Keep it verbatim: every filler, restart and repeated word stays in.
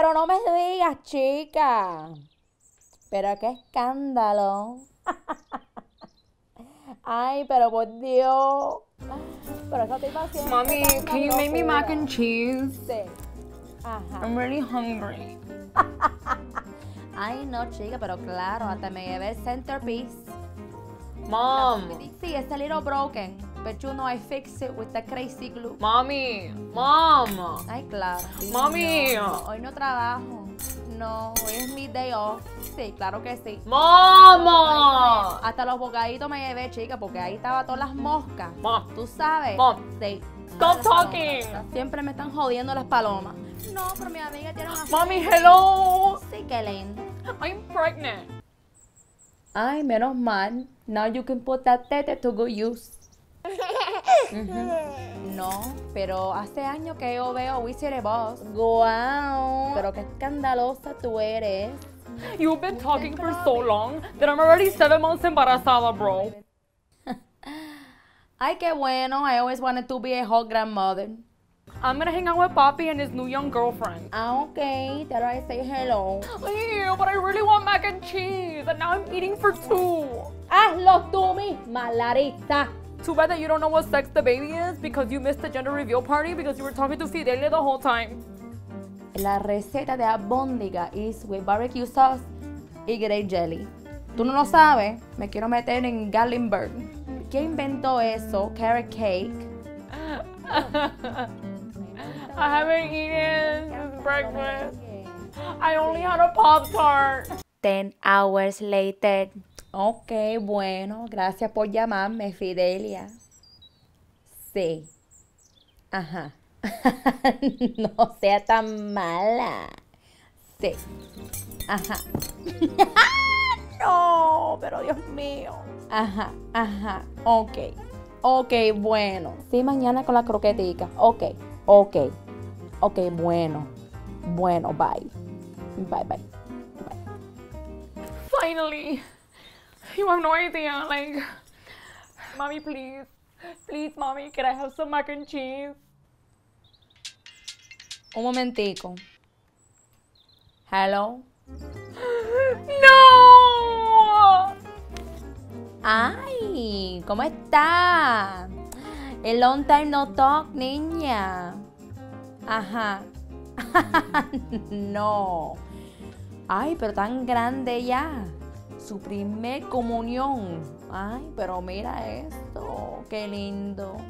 Pero no me digas, chica. Pero qué escándalo. Ay, pero por Dios. Pero esa tipa siempre. Mommy, can you make me mac and cheese? Sí. Ajá. I'm really hungry. Ay, no, chica, pero claro, hasta me llevé el centerpiece. Mom. Sí, it's a little broken. But you know I fix it with the crazy glue. Mommy, mom. Ay, claro. Sí, mommy. No, no, hoy no trabajo. No, hoy es mi day off. Sí, claro que sí. Mom. Hasta los bocaditos me llevé, chica, porque ahí estaba todas las moscas. Mom. Tú sabes. Mom. Sí. Stop talking. Siempre me están jodiendo las palomas. No, pero mi amiga tiene una... Mommy, hello. Sí, Kellyn. I'm pregnant. Ay, menos mal. Now you can put that tete to good use. Uh-huh. No, pero hace años que yo veo Wizard Boss. Wow. Pero qué escandalosa tú eres. You've been talking for so long that I'm already seven months embarazada, bro. Ay, qué bueno. I always wanted to be a hot grandmother. I'm gonna hang out with Poppy and his new young girlfriend. Ah, okay. There I say hello. Ew, but I really want mac and cheese, and now I'm eating for two. Hazlo tú misma, Larita. Too bad that you don't know what sex the baby is because you missed the gender reveal party because you were talking to Fidelia the whole time. La receta de albóndiga is with barbecue sauce y grape jelly. Tú no lo sabes, me quiero meter en Gallenberg. ¿Quién inventó eso? Carrot cake. I haven't eaten since breakfast. I only had a Pop-Tart. Ten hours later. Ok, bueno, gracias por llamarme, Fidelia. Sí. Ajá. No sea tan mala. Sí. Ajá. No, pero Dios mío. Ajá, ajá, ok. Ok, bueno. Sí, mañana con la croquetica. Ok, ok. Ok, bueno. Bueno, bye. Bye, bye. Bye. Finally. You have no idea, like, mommy, please, please, mommy, can I have some mac and cheese? Un momentico. Hello? No! Ay, ¿cómo está? A long time no talk, niña. Ajá. No. Ay, pero tan grande ya. Su primer comunión. Ay, pero mira esto, qué lindo.